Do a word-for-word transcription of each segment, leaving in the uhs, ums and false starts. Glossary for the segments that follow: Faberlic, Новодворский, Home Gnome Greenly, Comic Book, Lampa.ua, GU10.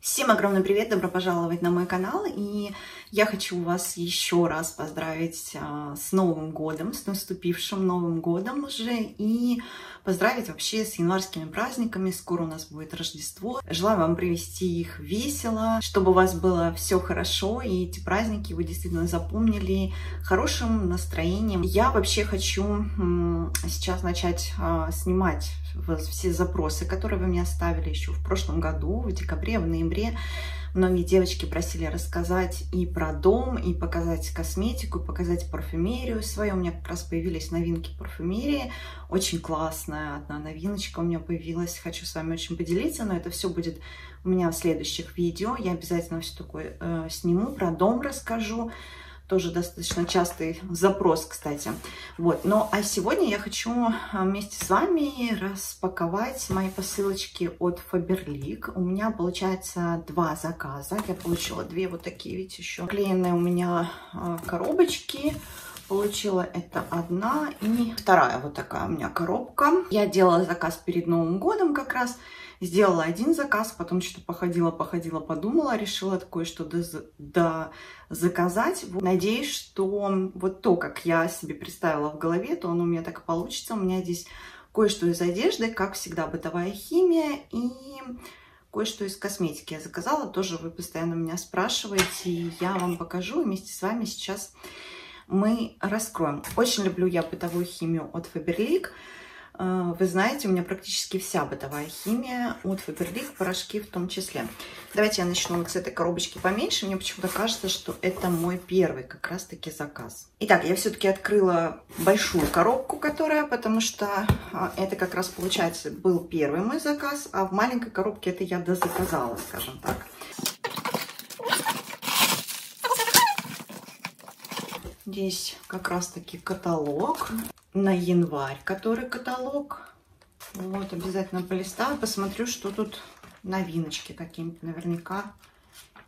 Всем огромный привет, добро пожаловать на мой канал, и я хочу вас еще раз поздравить с Новым годом, с наступившим Новым годом уже, и поздравить вообще с январскими праздниками, скоро у нас будет Рождество. Желаю вам провести их весело, чтобы у вас было все хорошо, и эти праздники вы действительно запомнили хорошим настроением. Я вообще хочу сейчас начать снимать все запросы, которые вы мне оставили еще в прошлом году, в декабре, в ноябре. Многие девочки просили рассказать и про дом, и показать косметику, и показать парфюмерию свою. У меня как раз появились новинки парфюмерии. Очень классная одна новиночка у меня появилась. Хочу с вами очень поделиться, но это все будет у меня в следующих видео. Я обязательно все такое э, сниму, про дом расскажу. Тоже достаточно частый запрос, кстати. Вот. Ну, а сегодня я хочу вместе с вами распаковать мои посылочки от Faberlic. У меня, получается, два заказа. Я получила две вот такие, видите, еще клеенные у меня коробочки. Получила это одна и вторая вот такая у меня коробка. Я делала заказ перед Новым годом как раз. Сделала один заказ, потом что-то походила, походила, подумала, решила такое что-то да заказать. Вот. Надеюсь, что вот то, как я себе представила в голове, то оно у меня так и получится. У меня здесь кое-что из одежды, как всегда, бытовая химия и кое-что из косметики я заказала. Тоже вы постоянно меня спрашиваете, и я вам покажу вместе с вами сейчас. Мы раскроем. Очень люблю я бытовую химию от Faberlic. Вы знаете, у меня практически вся бытовая химия от Faberlic, порошки в том числе. Давайте я начну вот с этой коробочки поменьше. Мне почему-то кажется, что это мой первый как раз-таки заказ. Итак, я все-таки открыла большую коробку, которая, потому что это как раз, получается, был первый мой заказ, а в маленькой коробке это я дозаказала, скажем так. Здесь как раз-таки каталог на январь, который каталог. Вот, обязательно полистаю, посмотрю, что тут новиночки какие-нибудь наверняка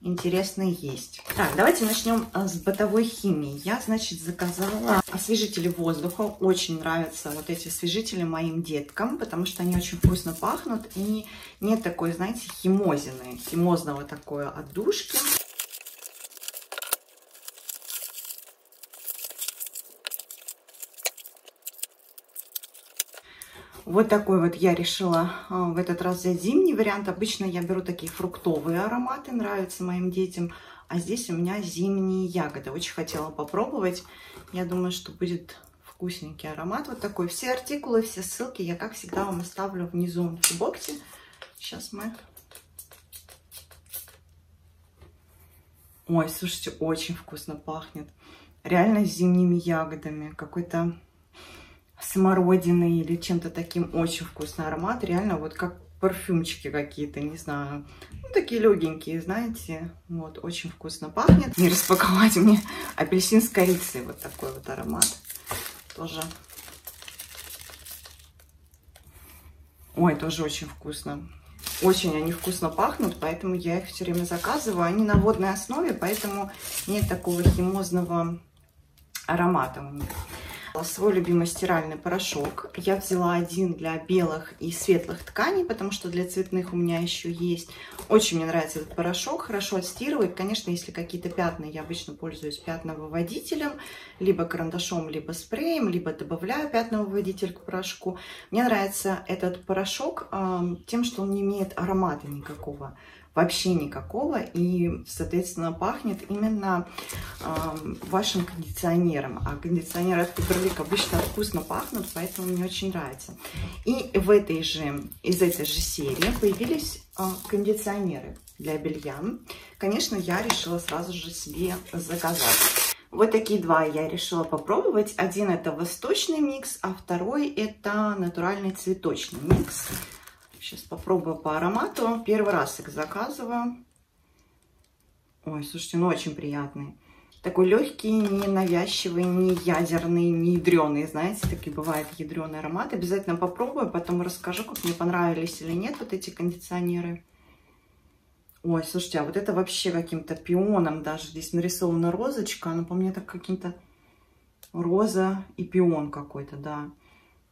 интересные есть. Так, давайте начнем с бытовой химии. Я, значит, заказала освежители воздуха. Очень нравятся вот эти освежители моим деткам, потому что они очень вкусно пахнут. И нет такой, знаете, химозины, химозного такой отдушки. Вот такой вот я решила в этот раз взять зимний вариант. Обычно я беру такие фруктовые ароматы, нравятся моим детям. А здесь у меня зимние ягоды. Очень хотела попробовать. Я думаю, что будет вкусненький аромат. Вот такой. Все артикулы, все ссылки я, как всегда, вам оставлю внизу в боксе. Сейчас мы... Ой, слушайте, очень вкусно пахнет. Реально с зимними ягодами. Какой-то... смородиной или чем-то таким, очень вкусный аромат, реально вот как парфюмчики какие-то, не знаю, ну такие легенькие, знаете, вот очень вкусно пахнет. Не распаковать мне апельсин с корицей, вот такой вот аромат, тоже, ой, тоже очень вкусно, очень они вкусно пахнут, поэтому я их все время заказываю, они на водной основе, поэтому нет такого химозного аромата у них. Свой любимый стиральный порошок. Я взяла один для белых и светлых тканей, потому что для цветных у меня еще есть. Очень мне нравится этот порошок, хорошо отстирывает. Конечно, если какие-то пятна, я обычно пользуюсь пятновыводителем, либо карандашом, либо спреем, либо добавляю пятновыводитель к порошку. Мне нравится этот порошок тем, что он не имеет аромата никакого. Вообще никакого, и, соответственно, пахнет именно э, вашим кондиционером. А кондиционеры от Faberlic обычно вкусно пахнут, поэтому мне очень нравится. И в этой же, из этой же серии появились э, кондиционеры для белья. Конечно, я решила сразу же себе заказать. Вот такие два я решила попробовать. Один это восточный микс, а второй это натуральный цветочный микс. Сейчас попробую по аромату. Первый раз их заказываю. Ой, слушайте, ну очень приятный. Такой легкий, не навязчивый, не ядерный, не ядреный. Знаете, такие бывают ядреные ароматы. Обязательно попробую, потом расскажу, как мне понравились или нет вот эти кондиционеры. Ой, слушайте, а вот это вообще каким-то пионом даже. Здесь нарисована розочка, она по мне так каким-то роза и пион какой-то, да.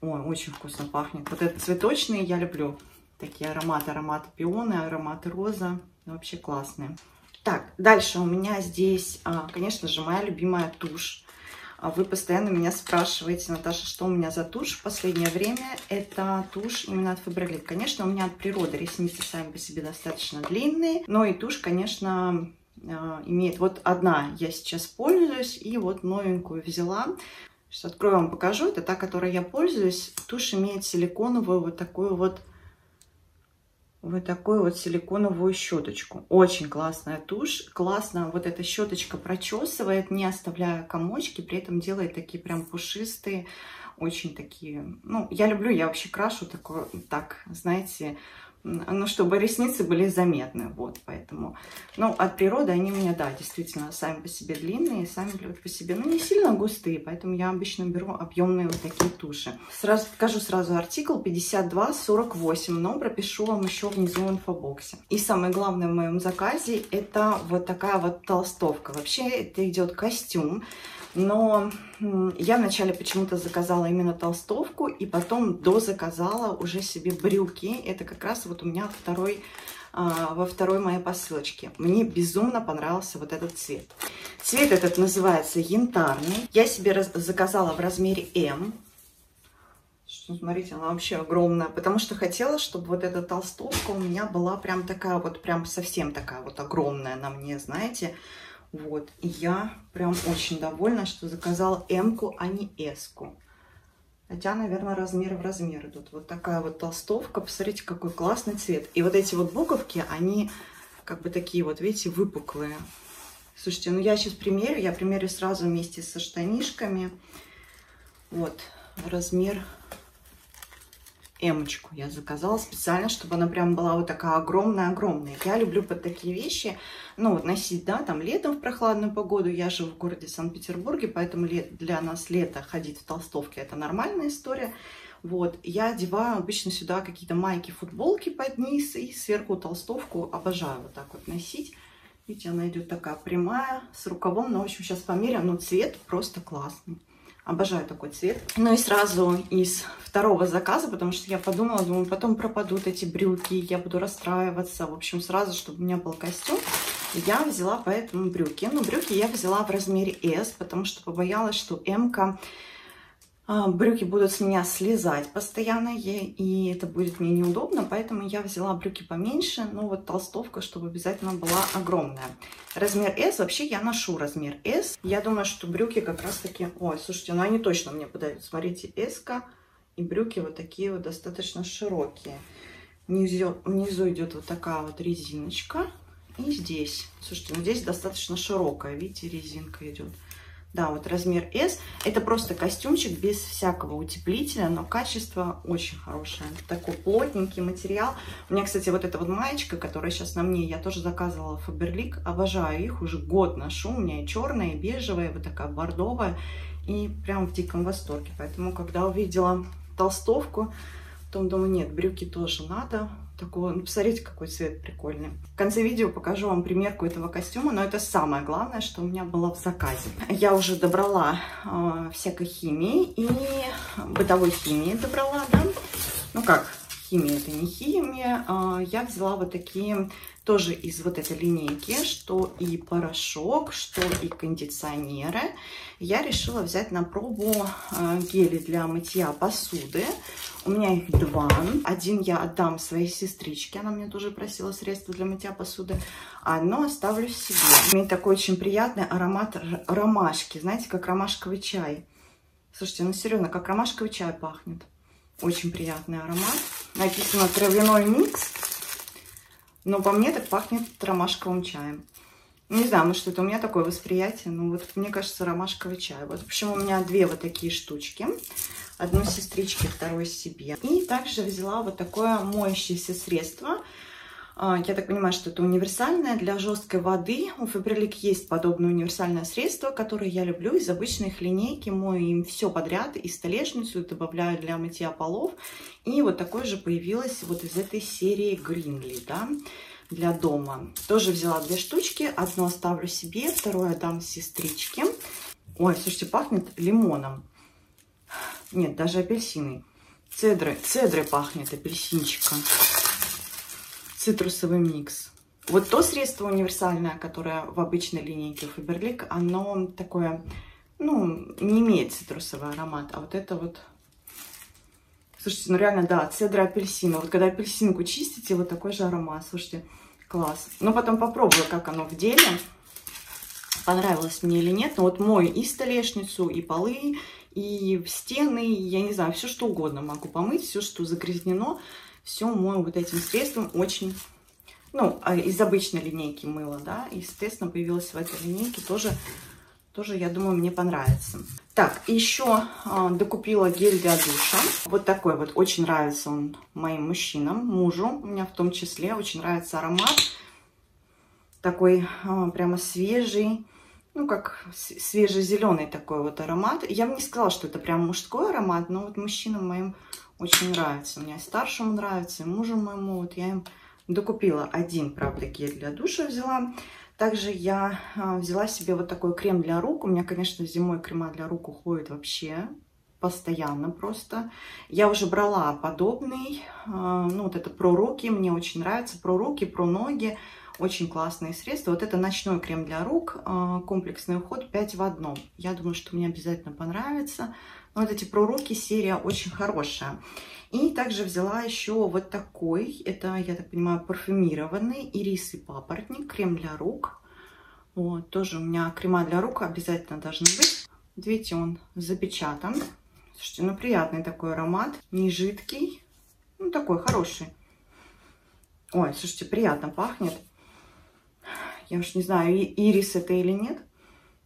Ой, очень вкусно пахнет. Вот этот цветочный я люблю. такие ароматы, ароматы пионы, ароматы роза. Вообще классные. Так, дальше у меня здесь, конечно же, моя любимая тушь. Вы постоянно меня спрашиваете, Наташа, что у меня за тушь в последнее время. Это тушь именно от Faberlic. Конечно, у меня от природы ресницы сами по себе достаточно длинные, но и тушь, конечно, имеет. Вот одна я сейчас пользуюсь, и вот новенькую взяла. Сейчас открою вам, покажу. Это та, которой я пользуюсь. Тушь имеет силиконовую вот такую вот, вот такую вот силиконовую щеточку. Очень классная тушь. Классно вот эта щеточка прочесывает, не оставляя комочки, при этом делает такие прям пушистые, очень такие... Ну, я люблю, я вообще крашу такое, так, знаете, ну, чтобы ресницы были заметны, вот, поэтому... Ну, от природы они у меня, да, действительно, сами по себе длинные, сами по себе, ну, не сильно густые, поэтому я обычно беру объемные вот такие туши. Сразу покажу сразу артикул пятьдесят два сорок восемь, но пропишу вам еще внизу в инфобоксе. И самое главное в моем заказе — это вот такая вот толстовка. Вообще, это идет костюм, но я вначале почему-то заказала именно толстовку, и потом дозаказала уже себе брюки. Это как раз вот у меня второй, во второй моей посылочке. Мне безумно понравился вот этот цвет. Цвет этот называется янтарный. Я себе заказала в размере эм. Смотрите, она вообще огромная, потому что хотела, чтобы вот эта толстовка у меня была прям такая вот, прям совсем такая вот огромная на мне, знаете. Вот, и я прям очень довольна, что заказала эм-ку, а не эс-ку. Хотя, наверное, размер в размер идут. Вот такая вот толстовка. Посмотрите, какой классный цвет. И вот эти вот буковки, они как бы такие вот, видите, выпуклые. Слушайте, ну я сейчас примерю. Я примерю сразу вместе со штанишками. Вот, размер эм-очку я заказала специально, чтобы она прям была вот такая огромная-огромная. Я люблю под такие вещи, ну, вот носить, да, там летом в прохладную погоду. Я живу в городе Санкт-Петербурге, поэтому для нас лето ходить в толстовке — это нормальная история. Вот, я одеваю обычно сюда какие-то майки, футболки под низ и сверху толстовку. Обожаю вот так вот носить. Видите, она идет такая прямая, с рукавом. Ну, в общем, сейчас померяю, но цвет просто классный. Обожаю такой цвет. Ну и сразу из второго заказа, потому что я подумала, думаю, потом пропадут эти брюки, я буду расстраиваться. В общем, сразу, чтобы у меня был костюм, я взяла поэтому брюки. Ну, брюки я взяла в размере эс, потому что побоялась, что эм-ка брюки будут с меня слезать постоянно, и это будет мне неудобно, поэтому я взяла брюки поменьше, но вот толстовка, чтобы обязательно была огромная. Размер эс, вообще я ношу размер эс. Я думаю, что брюки как раз таки... Ой, слушайте, ну они точно мне подойдут. Смотрите, эс-ка, и брюки вот такие вот достаточно широкие. Внизу, внизу идет вот такая вот резиночка, и здесь, слушайте, ну здесь достаточно широкая, видите, резинка идет. Да, вот размер эс. Это просто костюмчик без всякого утеплителя, но качество очень хорошее. Такой плотненький материал. У меня, кстати, вот эта вот маечка, которая сейчас на мне, я тоже заказывала Faberlic. Обожаю их, уже год ношу. У меня и черная, и бежевая, и вот такая бордовая. И прям в диком восторге. Поэтому, когда увидела толстовку, потом думаю, нет, брюки тоже надо. Такого, ну, посмотрите, какой цвет прикольный. В конце видео покажу вам примерку этого костюма, но это самое главное, что у меня было в заказе. Я уже добрала э, всякой химии и бытовой химии добрала, да. Ну как, химия — это не химия. Э, я взяла вот такие, тоже из вот этой линейки, что и порошок, что и кондиционеры. Я решила взять на пробу э, гели для мытья посуды. У меня их два. Один я отдам своей сестричке, она мне тоже просила средства для мытья посуды. А одно оставлю себе. Имеет такой очень приятный аромат ромашки, знаете, как ромашковый чай. Слушайте, ну серьезно, как ромашковый чай пахнет. Очень приятный аромат. Написано «травяной микс», но по мне так пахнет ромашковым чаем. Не знаю, может, это у меня такое восприятие, но вот мне кажется, ромашковый чай. Вот, в общем, у меня две вот такие штучки. Одну сестричке, вторую себе. И также взяла вот такое моющееся средство. Я так понимаю, что это универсальное для жесткой воды. У Faberlic есть подобное универсальное средство, которое я люблю из обычной их линейки. Мою им все подряд, и столешницу добавляю для мытья полов. И вот такое же появилось вот из этой серии Greenly, да, для дома. Тоже взяла две штучки. Одну оставлю себе, вторую отдам сестричке. Ой, слушайте, пахнет лимоном. Нет, даже апельсины. Цедры, цедры пахнет апельсинчиком. цитрусовый микс. Вот то средство универсальное, которое в обычной линейке у Faberlic, оно такое, ну, не имеет цитрусовый аромат. А вот это вот... Слушайте, ну реально, да, от цедра апельсина. Вот когда апельсинку чистите, вот такой же аромат. Слушайте, класс. Ну, потом попробую, как оно в деле. Понравилось мне или нет. Но вот мою и столешницу, и полы, и стены, и, я не знаю, все что угодно могу помыть. Все, что загрязнено, все мою вот этим средством очень... Ну, из обычной линейки мыла, да. И, естественно, появилась в этой линейке тоже... Тоже, я думаю, мне понравится. Так, еще э, докупила гель для душа. Вот такой вот. Очень нравится он моим мужчинам, мужу. У меня в том числе очень нравится аромат. Такой э, прямо свежий. Ну, как свежезеленый такой вот аромат. Я бы не сказала, что это прям мужской аромат, но вот мужчинам моим очень нравится. У меня старшему нравится, и мужу моему. Вот я им докупила один, правда, гель для душа взяла. Также я взяла себе вот такой крем для рук. У меня, конечно, зимой крема для рук уходит вообще постоянно просто. Я уже брала подобный. Ну, вот это про руки. Мне очень нравится. Про руки, про ноги. Очень классные средства. Вот это ночной крем для рук. Комплексный уход пять в одном. Я думаю, что мне обязательно понравится. Но вот эти про руки серия очень хорошая. И также взяла еще вот такой, это, я так понимаю, парфюмированный ирис и папоротник, крем для рук. Вот, тоже у меня крема для рук обязательно должны быть. Вот видите, он запечатан. Слушайте, ну приятный такой аромат, не жидкий, ну такой хороший. Ой, слушайте, приятно пахнет. Я уж не знаю, ирис это или нет.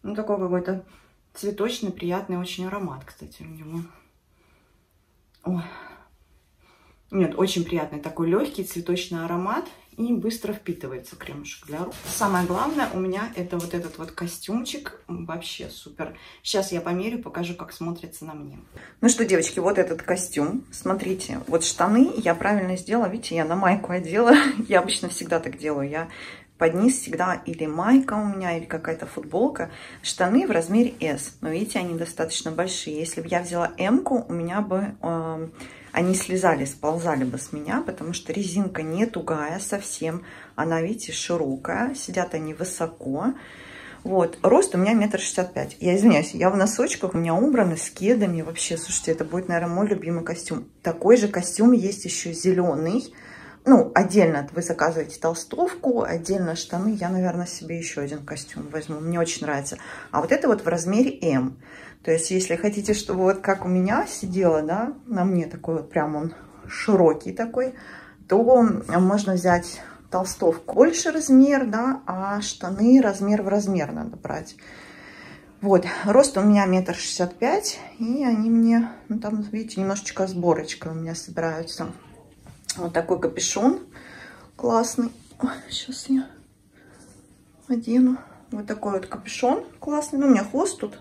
Ну такой какой-то цветочный, приятный очень аромат, кстати, у него. Ой. Нет, очень приятный такой легкий цветочный аромат и быстро впитывается кремушек для рук. Самое главное у меня это вот этот вот костюмчик. Вообще супер. Сейчас я померю, покажу, как смотрится на мне. Ну что, девочки, вот этот костюм. Смотрите, вот штаны я правильно сделала. Видите, я на майку одела. Я обычно всегда так делаю. Я под низ всегда или майка у меня, или какая-то футболка. Штаны в размере эс. Но видите, они достаточно большие. Если бы я взяла эм-ку, у меня бы... Э Они слезали, сползали бы с меня, потому что резинка не тугая совсем. Она, видите, широкая. Сидят они высоко. Вот. Рост у меня метр шестьдесят пять. Я извиняюсь, я в носочках, у меня убраны с кедами. Вообще, слушайте, это будет, наверное, мой любимый костюм. Такой же костюм есть еще зеленый. Ну, отдельно вы заказываете толстовку, отдельно штаны. Я, наверное, себе еще один костюм возьму. Мне очень нравится. А вот это вот в размере эм. То есть, если хотите, чтобы вот как у меня сидела, да, на мне такой вот прям он широкий такой, то можно взять толстовку больше размер, да, а штаны размер в размер надо брать. Вот, рост у меня метр шестьдесят пять, и они мне, ну, там, видите, немножечко сборочка у меня собираются. Вот такой капюшон классный. Ой, сейчас я одену. Вот такой вот капюшон классный. Ну, у меня хвост тут,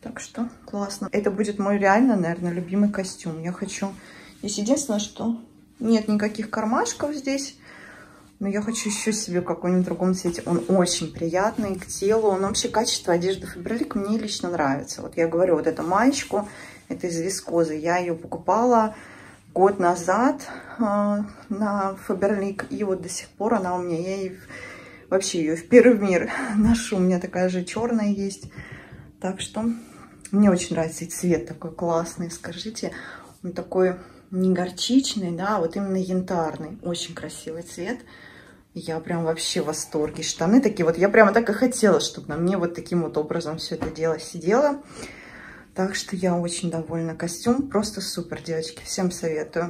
так что классно. Это будет мой реально, наверное, любимый костюм. Я хочу... Здесь единственное, что нет никаких кармашков здесь. Но я хочу еще себе в каком-нибудь другом цвете. Он очень приятный к телу. Он вообще качество одежды Faberlic мне лично нравится. Вот я говорю, вот эту маечку, это из вискозы. Я ее покупала... год назад э, на Faberlic, и вот до сих пор она у меня, я ей, вообще ее в первый мир ношу, у меня такая же черная есть, так что мне очень нравится, и цвет такой классный, скажите, он такой не горчичный, да, вот именно янтарный, очень красивый цвет, я прям вообще в восторге, штаны такие, вот я прямо так и хотела, чтобы на мне вот таким вот образом все это дело сидело. Так что я очень довольна. Костюм просто супер, девочки. Всем советую.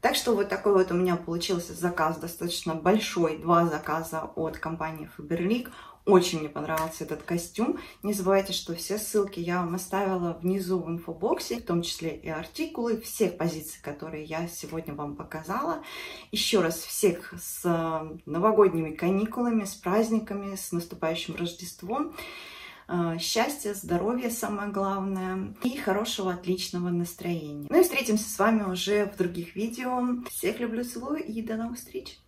Так что вот такой вот у меня получился заказ. Достаточно большой. Два заказа от компании Faberlic. Очень мне понравился этот костюм. Не забывайте, что все ссылки я вам оставила внизу в инфобоксе, в том числе и артикулы всех позиций, которые я сегодня вам показала. Еще раз всех с новогодними каникулами, с праздниками, с наступающим Рождеством. Счастья, здоровья, самое главное, и хорошего, отличного настроения. Ну и встретимся с вами уже в других видео. Всех люблю, целую и до новых встреч!